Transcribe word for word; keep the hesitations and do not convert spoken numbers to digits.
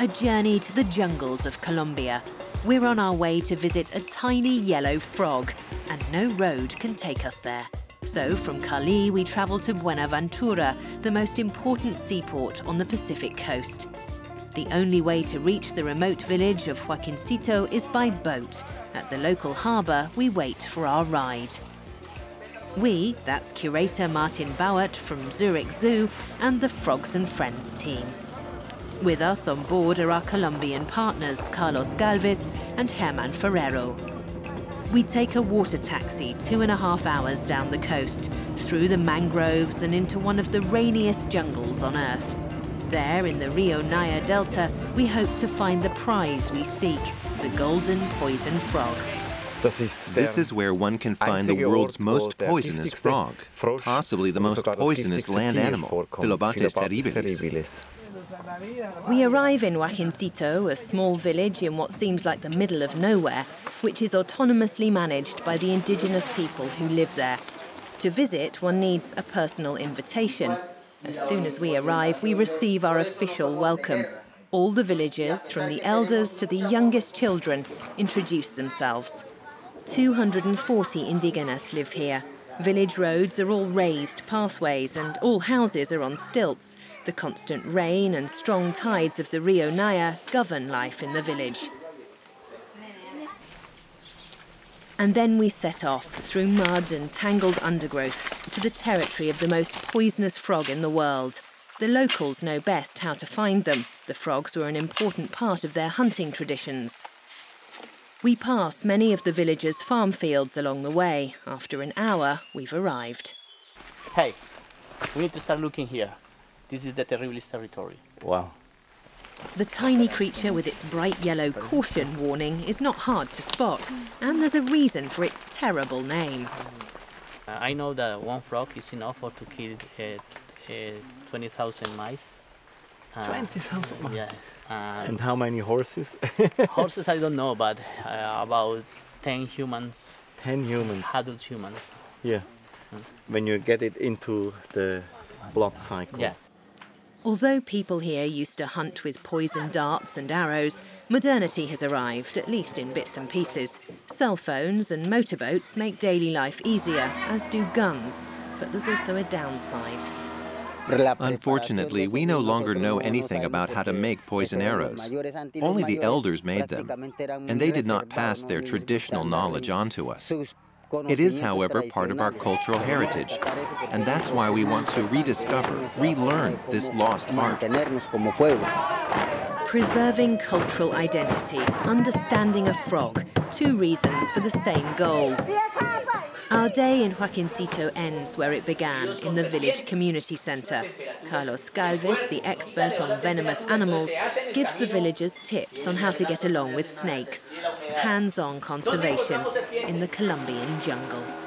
a journey to the jungles of Colombia. We're on our way to visit a tiny yellow frog, and no road can take us there. So from Cali, we travel to Buenaventura, the most important seaport on the Pacific coast. The only way to reach the remote village of Joaquincito is by boat. At the local harbour, we wait for our ride. We, that's curator Martin Bauert from Zurich Zoo and the Frogs and Friends team. With us on board are our Colombian partners, Carlos Galvis and Herman Ferrero. We take a water taxi two and a half hours down the coast, through the mangroves and into one of the rainiest jungles on Earth. There, in the Rio Naya delta, we hope to find the prize we seek, the golden poison frog. This is where one can find the world's most poisonous frog, possibly the most poisonous land animal, Phyllobates terribilis. We arrive in Joaquincito, a small village in what seems like the middle of nowhere, which is autonomously managed by the indigenous people who live there. To visit, one needs a personal invitation. As soon as we arrive, we receive our official welcome. All the villagers, from the elders to the youngest children, introduce themselves. two hundred forty indigenas live here. Village roads are all raised pathways and all houses are on stilts. The constant rain and strong tides of the Rio Naya govern life in the village. And then we set off through mud and tangled undergrowth to the territory of the most poisonous frog in the world. The locals know best how to find them. The frogs were an important part of their hunting traditions. We pass many of the villagers' farm fields along the way. After an hour, we've arrived. Hey, we need to start looking here. This is the terribilis territory. Wow. The tiny creature with its bright yellow caution warning is not hard to spot, and there's a reason for its terrible name. Uh, I know that one frog is enough for to kill uh, uh, twenty thousand mice. Uh, twenty thousand miles. Yes. Um, and how many horses? Horses, I don't know, but uh, about ten humans. ten humans? Adult humans. Yeah. Mm. When you get it into the blood cycle. Yeah. Although people here used to hunt with poison darts and arrows, modernity has arrived, at least in bits and pieces. Cell phones and motorboats make daily life easier, as do guns. But there's also a downside. Unfortunately, we no longer know anything about how to make poison arrows. Only the elders made them, and they did not pass their traditional knowledge on to us. It is, however, part of our cultural heritage, and that's why we want to rediscover, relearn this lost art. Preserving cultural identity, understanding a frog, two reasons for the same goal. Our day in Joaquincito ends where it began, in the village community centre. Carlos Galvis, the expert on venomous animals, gives the villagers tips on how to get along with snakes. Hands-on conservation in the Colombian jungle.